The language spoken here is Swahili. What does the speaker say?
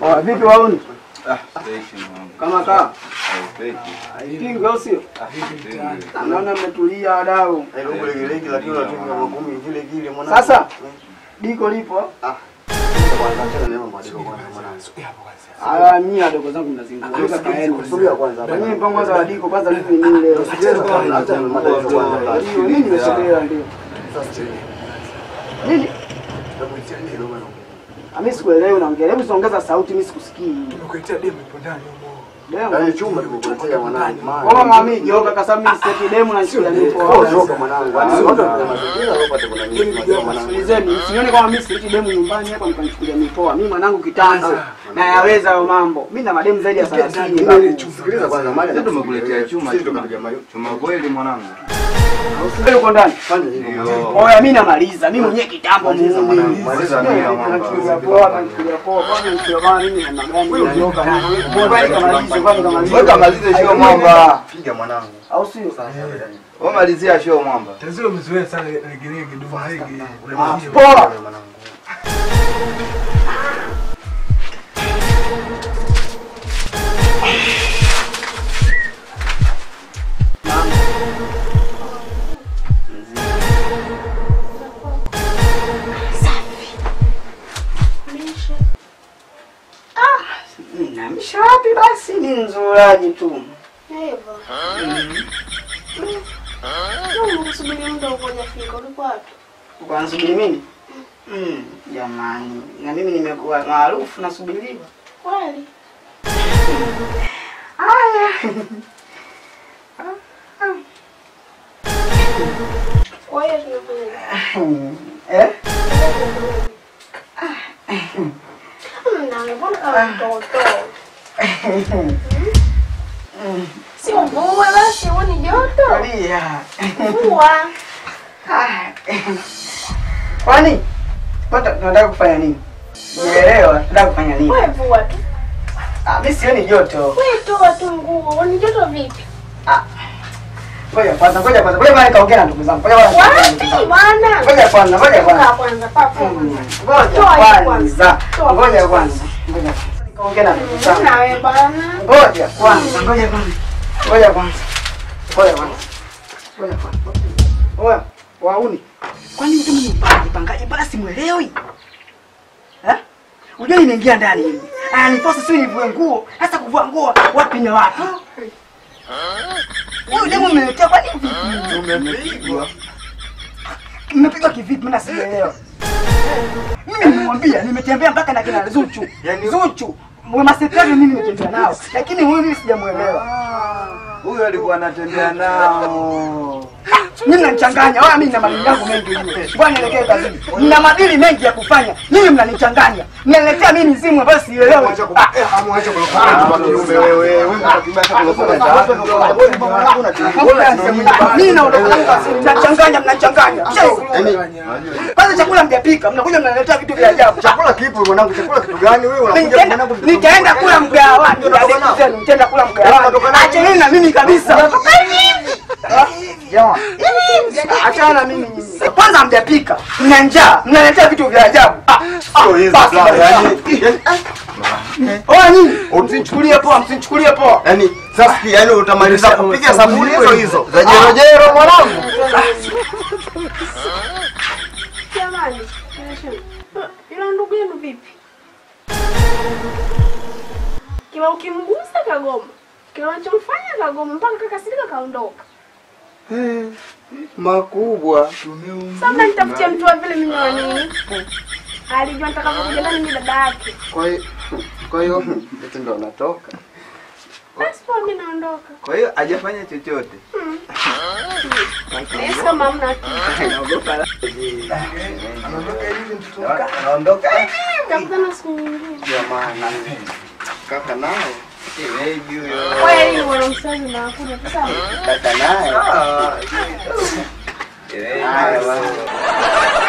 Oh, vipi wauni? Kama kaa? Vipi wausio? Naona mmetulia wadau. Sasa diko lipo? Ala mimi adogo zangu mnazinguka kaeni kusulia kwanza. Mimi mpango wa diko kwanza lipi mimi leo? Sijeza kwanza. Mimi nimeshaelewa ndio. Nini? Mimi sikuelewi unaongelea. Hebu songeza sauti mimi sikusikii. Nimekuletea demo ipo ndani huko. Ndani chumba nimekuletea mwanangu. Kama mami joka kasa mimi sitaki demo na shida nipo. Joka mwanangu. Nizeni, sioni kama mimi sitaki demo nyumbani hapa mkanichukulia nipoa. Mimi mwanangu kitanzi na yaweza hayo mambo. Mimi na mademu zaidi ya 30. Sikiliza kwanza mali. Ndio nimekuletea chuma chuma kweli mwanangu. Usipende kwa ndani. Oya mimi namaliza. Mimi mwenyewe kitambo mzee mwanangu. Maliza mimi Shapi basi ni nzulaji tu. Hivyo. Unasubiri muda ukoje fika ulipo wapi? Ukaanzubiri mimi? Jamani, na mimi nimekuwa maarufu nasubiriwa. Kweli? Aya. Oye tunapenda. Eh? Si on boue là, si on y jote. Oui. Boua. Kwani? Nataka kufanya nini? Nielewa, nataka kufanya nini? Wewe boua tu. Ah, mimi sioni joto. Wewe toa tu nguo, wani joto vipi? Ah. Ngoja kwanza, ngoja kwanza. Ngoja bwana kaongea na ndugu zangu. Ngoja bwana. Wapi bwana? Ngoja kwanza, ngoja bwana. Kwanza papo. Ngoja kwanza. Ngoja kwanza. Ngoja. Ngoja na wewe bwana. Ngoja kwanza, ngoja kwanza. Ngoja kwanza. Ngoja kwanza. Ngoja kwanza. Oya, wauni. Kwani mtu mwenye mpangaji basi mwelewi? Eh? Unajua nimeingia ndani hivi. Ananiposa sio nivue nguo, hasa kuvua nguo wapi na wapi? Wewe demo umeletea kwani vipi? Umepigwa. Umepigwa kivipi mimi nasielewa. Mimi nimwambia nimetembea mpaka na kina Zuchu. Yaani Zuchu mwa sekretari mimi nimetembea nao. Lakini huyu mimi sijamuelewa. Huyu alikuwa anatembea nao. Mimi nanichanganya. Wao mimi na madili yangu mengi hivi. Bwana elekee kazini. Nina madili mengi ya kufanya. Mimi mnanichanganya. Mnaniletea mimi mzimu ambayo sielewi. Amwache kulokoka kwa kiume wewe. Wewe unakibaka kulokoka sana. Mimi naondoka kazini. Mnachanganya mnachanganya. Kwanza chakula mjapika. Mnakuja mnaniletea vitu vya ajabu. Chakula kipo mwanangu? Chakula kitu gani wewe unakuja mwanangu? Nitaenda kula mgawani. Nitaenda kula mgawani. Acha mimi na mimi kabisa. Jamaa, acha na mimi nyinyi. Kwanza mjapika, mna njaa, mnaletea vitu vya ajabu. Sio hizo bla yani. Oa nini? Usichukulie poa, msichukulie poa. Yaani sasa yani utamaliza kupiga sabuni hizo hizo. Za jerojero mwanangu. Jamani, ila ndugu yenu vipi? Kila ukimgusa kagoma. Kila unachomfanya kagoma mpaka kakasirika kaondoka. Makubwa tumeumia. Sasa nitafutia mtu wa vile mimi na nini? Alijua nitakapokuja ndani mimi dada yake. Kwa hiyo ndio ndo natoka. Basi mimi naondoka. Kwa hiyo hajafanya chochote. Sasa mama anaogopa. Anaondoka hivi mtoto wake. Anaondoka. Nitakutana siku nyingine. Jamani kaka nao. Wewe huyo. Wewe unamsema na hakuna sawa. Tata naye. Wewe.